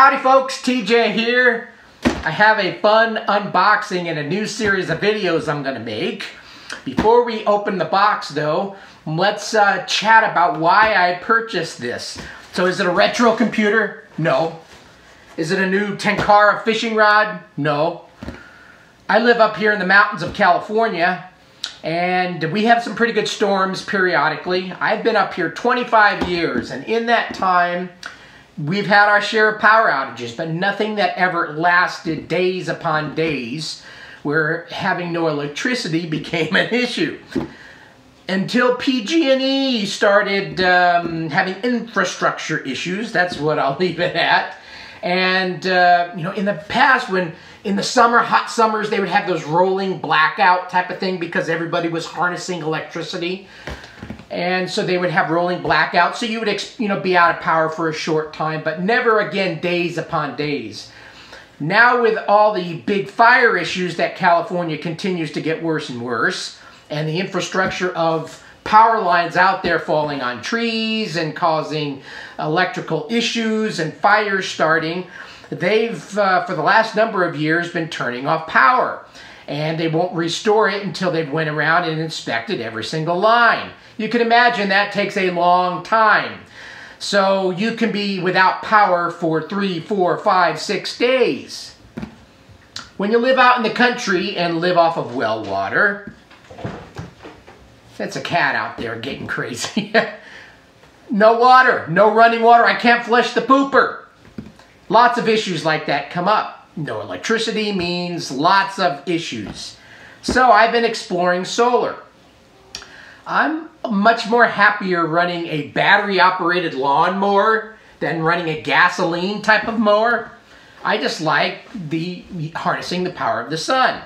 Howdy folks, TJ here. I have a fun unboxing and a new series of videos I'm gonna make. Before we open the box though, let's chat about why I purchased this. So is it a retro computer? No. Is it a new Tenkara fishing rod? No. I live up here in the mountains of California and we have some pretty good storms periodically. I've been up here 25 years and in that time, we've had our share of power outages, but nothing that ever lasted days upon days where having no electricity became an issue. Until PG&E started having infrastructure issues, that's what I'll leave it at. And, you know, in the past when, in the summer, hot summers, they would have those rolling blackout type of thing because everybody was harnessing electricity. And so they would have rolling blackouts, so you would, you know, be out of power for a short time, but never again days upon days. Now with all the big fire issues that California continues to get worse and worse, and the infrastructure of power lines out there falling on trees and causing electrical issues and fires starting, they've, for the last number of years, been turning off power. And they won't restore it until they've went around and inspected every single line. You can imagine that takes a long time. So you can be without power for 3, 4, 5, 6 days. When you live out in the country and live off of well water, that's a cat out there getting crazy. No water, no running water, I can't flush the pooper. Lots of issues like that come up. No electricity means lots of issues. So I've been exploring solar. I'm much more happier running a battery-operated lawnmower than running a gasoline type of mower. I just like the harnessing the power of the sun.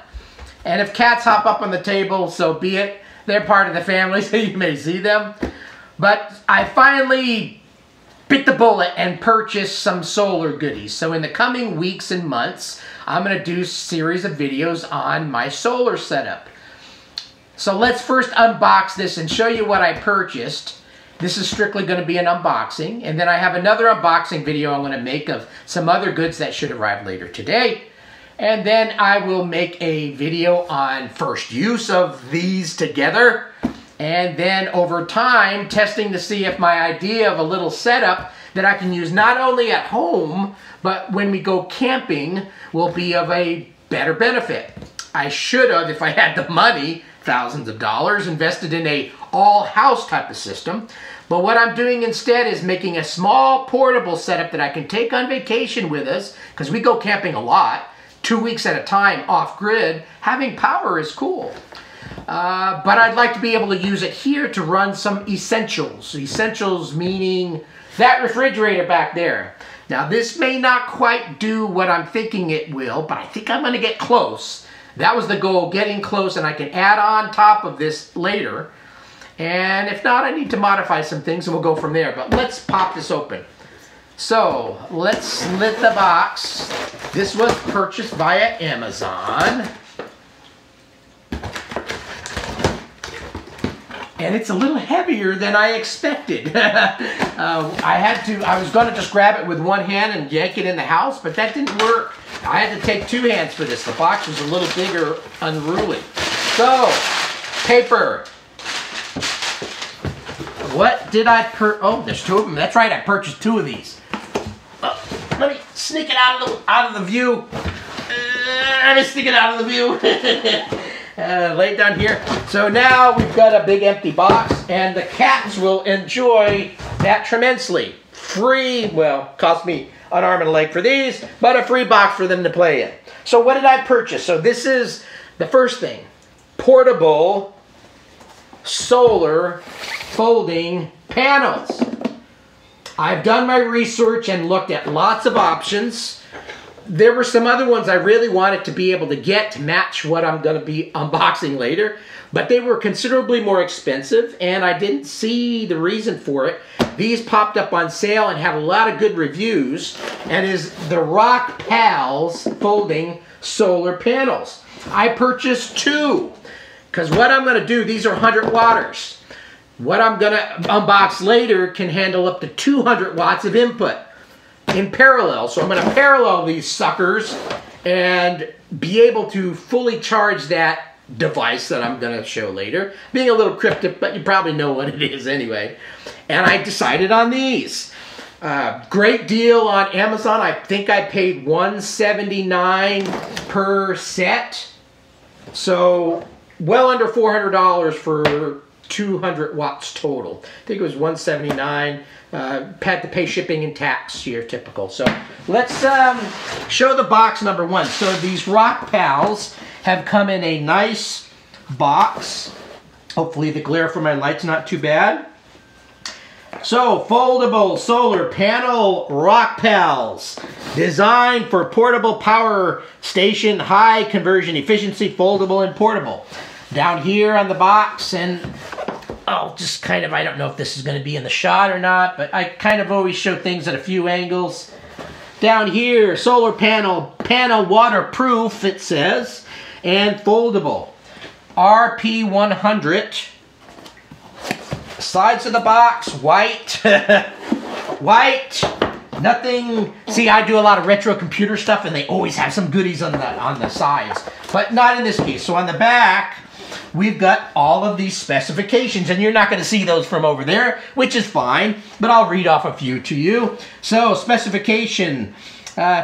And if cats hop up on the table, so be it. They're part of the family, so you may see them. But I finally bit the bullet and purchase some solar goodies. So in the coming weeks and months, I'm going to do a series of videos on my solar setup. So let's first unbox this and show you what I purchased. This is strictly going to be an unboxing. And then I have another unboxing video I'm going to make of some other goods that should arrive later today. And then I will make a video on first use of these together. And then over time, testing to see if my idea of a little setup that I can use not only at home, but when we go camping will be of a better benefit. I should have, if I had the money, thousands of dollars, invested in a all-house type of system. But what I'm doing instead is making a small portable setup that I can take on vacation with us, because we go camping a lot, 2 weeks at a time off-grid. Having power is cool. But I'd like to be able to use it here to run some essentials. Essentials meaning that refrigerator back there. Now this may not quite do what I'm thinking it will, but I think I'm going to get close. That was the goal, getting close, and I can add on top of this later. And if not, I need to modify some things and we'll go from there. But let's pop this open. So let's slit the box. This was purchased via Amazon. And it's a little heavier than I expected. I was gonna just grab it with one hand and yank it in the house, but that didn't work. I had to take two hands for this. The box was a little bigger, unruly. So, paper. What did I oh, there's two of them. That's right, I purchased two of these. Let me sneak it out of the view. Let me sneak it out of the view. Laid down here. So now we've got a big empty box and the cats will enjoy that tremendously. Free, well, cost me an arm and a leg for these, but a free box for them to play in. So what did I purchase? So this is the first thing. Portable solar folding panels. I've done my research and looked at lots of options. There were some other ones I really wanted to be able to get to match what I'm going to be unboxing later, but they were considerably more expensive, and I didn't see the reason for it. These popped up on sale and had a lot of good reviews, and is the Rockpals folding solar panels. I purchased two, because what I'm going to do, these are 100 watters. What I'm going to unbox later can handle up to 200 watts of input. in parallel. So I'm going to parallel these suckers and be able to fully charge that device that I'm going to show later. Being a little cryptic, but you probably know what it is anyway. And I decided on these. Great deal on Amazon. I think I paid $179 per set. So well under $400 for 200 watts total. I think it was $179. Had to pay shipping and tax, your typical. So let's show the box number one. So these Rockpals have come in a nice box. Hopefully the glare from my light's not too bad. So, foldable solar panel Rockpals, designed for portable power station, high conversion efficiency, foldable and portable. Down here on the box, and I'll just kind of, I don't know if this is going to be in the shot or not, but I kind of always show things at a few angles. Down here, solar panel, waterproof, it says, and foldable. RP100. Sides of the box, white, white, nothing. See, I do a lot of retro computer stuff, and they always have some goodies on the sides, but not in this case. So on the back, we've got all of these specifications, and you're not going to see those from over there, which is fine, but I'll read off a few to you. So specification,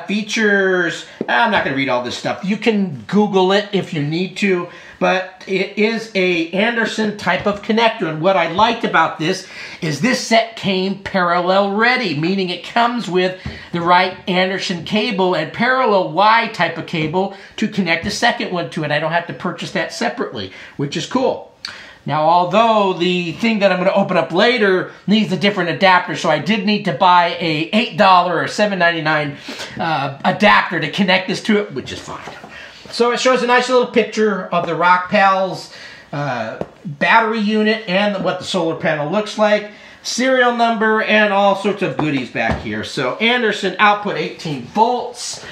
features, I'm not going to read all this stuff. You can Google it if you need to. But it is a Anderson type of connector. And what I liked about this is this set came parallel ready, meaning it comes with the right Anderson cable and parallel Y type of cable to connect the second one to it. I don't have to purchase that separately, which is cool. Now, although the thing that I'm going to open up later needs a different adapter, so I did need to buy a $8 or $7.99 adapter to connect this to it, which is fine. So it shows a nice little picture of the Rockpals battery unit and what the solar panel looks like, serial number, and all sorts of goodies back here. So Anderson output 18 volts.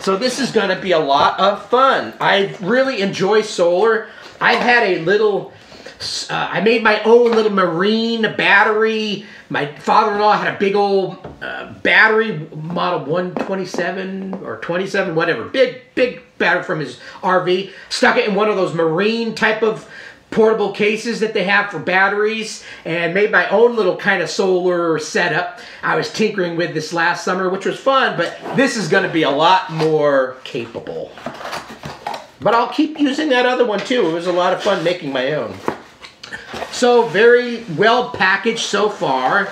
So this is going to be a lot of fun. I really enjoy solar. I've had a little... I made my own little marine battery. My father-in-law had a big old battery, model 127 or 27, whatever. Big battery from his RV. Stuck it in one of those marine type of portable cases that they have for batteries, and made my own little kind of solar setup. I was tinkering with this last summer, which was fun, but this is going to be a lot more capable. But I'll keep using that other one too. It was a lot of fun making my own. So very well packaged so far.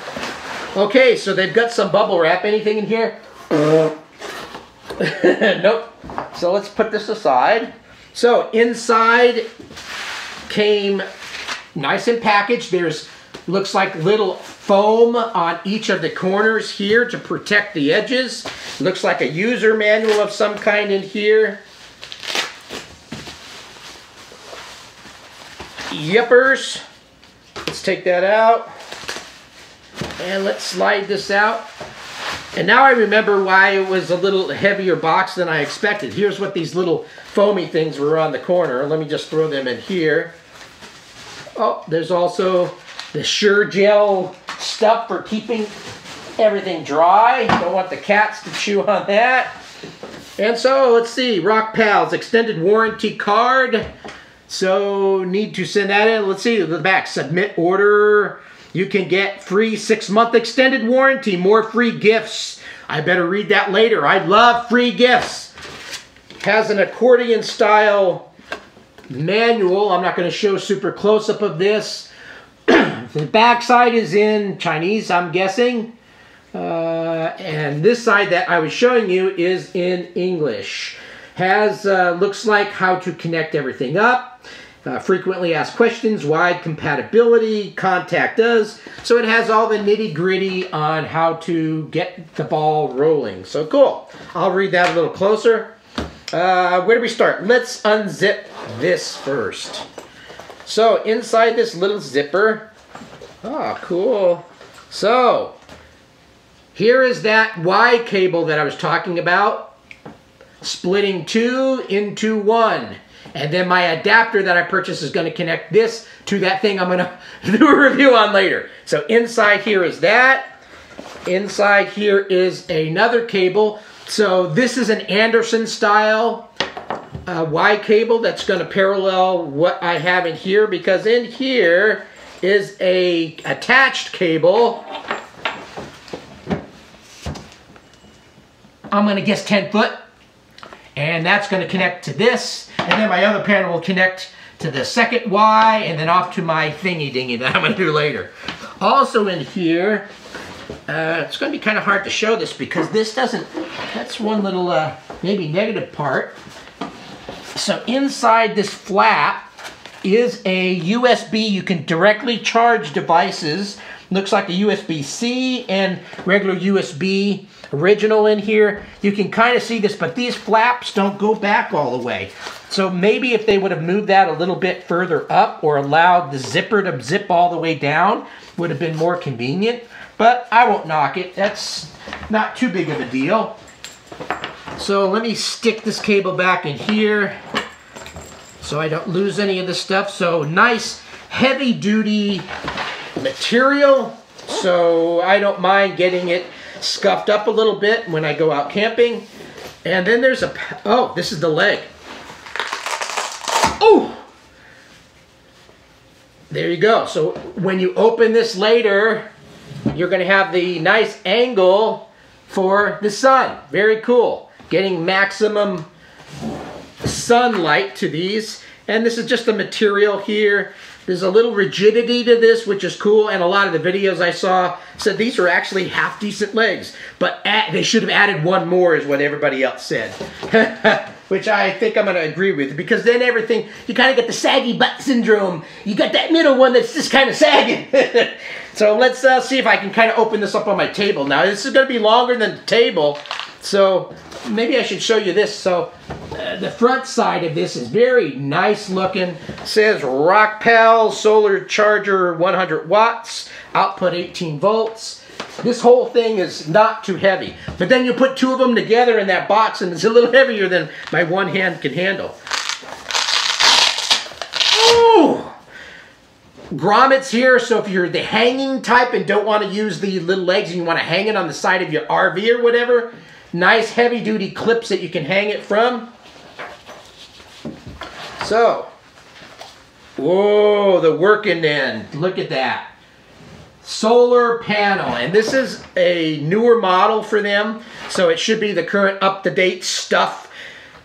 Okay, so they've got some bubble wrap. Anything in here? Nope. So let's put this aside. So inside came nice and packaged. There's, looks like little foam on each of the corners here to protect the edges. Looks like a user manual of some kind in here. Yippers. Let's take that out. And let's slide this out. And now I remember why it was a little heavier box than I expected. Here's what these little foamy things were on the corner. Let me just throw them in here. Oh, there's also the SureGel stuff for keeping everything dry. Don't want the cats to chew on that. And so, let's see. Rockpals extended warranty card. So, need to send that in. Let's see, the back, submit order. You can get free 6-month extended warranty, more free gifts. I better read that later. I love free gifts. Has an accordion style manual. I'm not going to show super close up of this. The back side is in Chinese, I'm guessing. And this side that I was showing you is in English. Has, looks like how to connect everything up, frequently asked questions, wide compatibility, contact us. So it has all the nitty gritty on how to get the ball rolling. So cool. I'll read that a little closer. Where do we start? Let's unzip this first. So inside this little zipper, oh, cool. So here is that Y cable that I was talking about. Splitting two into one, and then my adapter that I purchased is going to connect this to that thing I'm going to do a review on later. So inside here is that, Inside here is another cable. So this is an Anderson style Y cable that's going to parallel what I have in here, because in here is a attached cable. I'm going to guess 10 foot. And that's going to connect to this. And then my other panel will connect to the second Y and then off to my thingy dingy that I'm going to do later. Also in here, it's going to be kind of hard to show this because this doesn't, that's one little maybe negative part. So inside this flap is a USB. You can directly charge devices. Looks like a USB-C and regular USB original in here. You can kind of see this, but these flaps don't go back all the way. So maybe if they would have moved that a little bit further up or allowed the zipper to zip all the way down, would have been more convenient. But I won't knock it. That's not too big of a deal. So let me stick this cable back in here so I don't lose any of this stuff. So nice heavy duty material, so I don't mind getting it scuffed up a little bit when I go out camping. And then there's a, oh, this is the leg. Oh, there you go. So when you open this later, you're going to have the nice angle for the sun. Very cool. Getting maximum sunlight to these. And this is just the material here. There's a little rigidity to this, which is cool, and a lot of the videos I saw said these are actually half-decent legs, but they should have added one more is what everybody else said, which I think I'm going to agree with, because then everything, you kind of get the saggy butt syndrome. You got that middle one that's just kind of sagging. So let's see if I can kind of open this up on my table. Now, this is going to be longer than the table, so maybe I should show you this. So the front side of this is very nice looking. It says Rockpals solar charger 100 watts, output 18 volts. This whole thing is not too heavy. But then you put two of them together in that box and it's a little heavier than my one hand can handle. Ooh! Grommets here, so if you're the hanging type and don't want to use the little legs and you want to hang it on the side of your RV or whatever, nice heavy duty clips that you can hang it from. So, whoa, the working end, look at that. Solar panel, and this is a newer model for them, so it should be the current up-to-date stuff,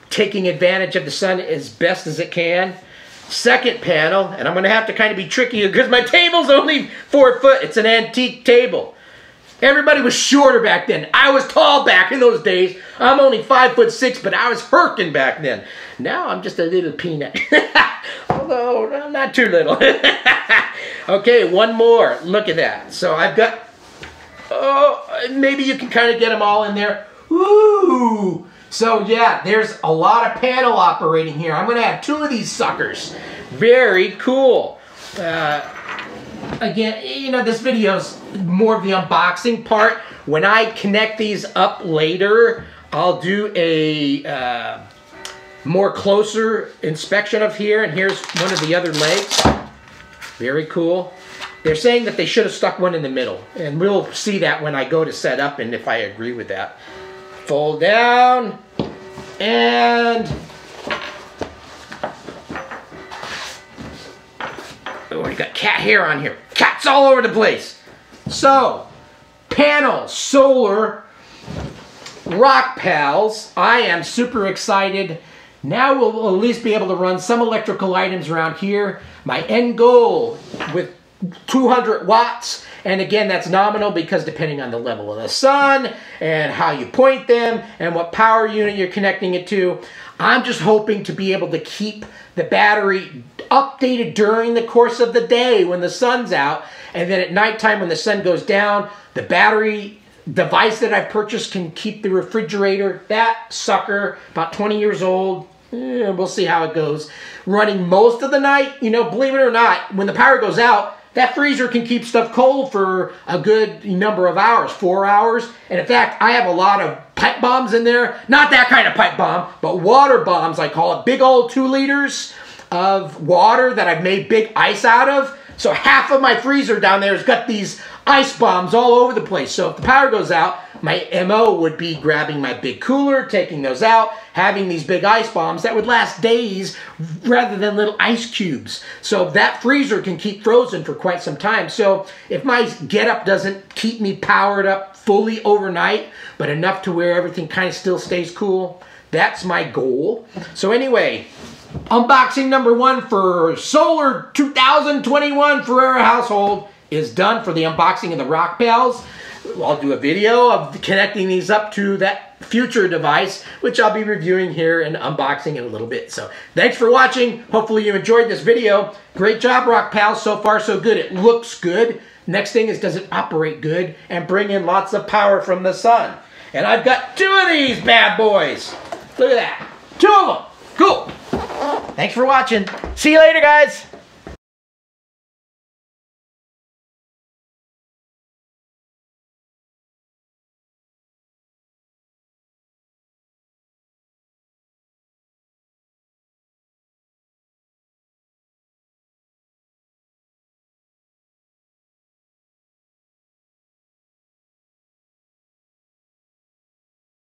taking advantage of the sun as best as it can. Second panel, and I'm gonna have to kind of be tricky because my table's only 4 foot, it's an antique table. Everybody was shorter back then. I was tall back in those days. I'm only 5'6", but I was herking back then. Now I'm just a little peanut. Although, I'm not too little. Okay, one more. Look at that. So I've got, oh, maybe you can kind of get them all in there. Ooh. So yeah, there's a lot of panel operating here. I'm going to have two of these suckers. Very cool. Again, you know, this video's more of the unboxing part. When I connect these up later, I'll do a more closer inspection of here. And here's one of the other legs. Very cool. They're saying that they should have stuck one in the middle. And we'll see that when I go to set up and if I agree with that. Fold down. And oh, you got cat hair on here. Cats all over the place. So, panel, solar, Rockpals. I am super excited. Now we'll at least be able to run some electrical items around here. My end goal with 200 watts. And again, that's nominal because depending on the level of the sun and how you point them and what power unit you're connecting it to, I'm just hoping to be able to keep the battery updated during the course of the day when the sun's out. And then at nighttime when the sun goes down, the battery device that I've purchased can keep the refrigerator, that sucker, about 20 years old, we'll see how it goes, running most of the night. You know, believe it or not, when the power goes out, that freezer can keep stuff cold for a good number of hours, 4 hours. And in fact, I have a lot of pipe bombs in there. Not that kind of pipe bomb, but water bombs, I call it. Big old 2 liters of water that I've made big ice out of. So half of my freezer down there has got these ice bombs all over the place. So if the power goes out, my MO would be grabbing my big cooler, taking those out, having these big ice bombs that would last days rather than little ice cubes. So that freezer can keep frozen for quite some time. So if my getup doesn't keep me powered up fully overnight, but enough to where everything kind of still stays cool, that's my goal. So anyway, unboxing number one for Solar 2021 Ferrera Household is done for the unboxing of the Rockpals. I'll do a video of connecting these up to that future device, which I'll be reviewing here and unboxing in a little bit. So thanks for watching. Hopefully you enjoyed this video. Great job, Rockpals. So far, so good. It looks good. Next thing is, does it operate good and bring in lots of power from the sun? And I've got two of these bad boys. Look at that. Two of them. Cool. Thanks for watching. See you later, guys.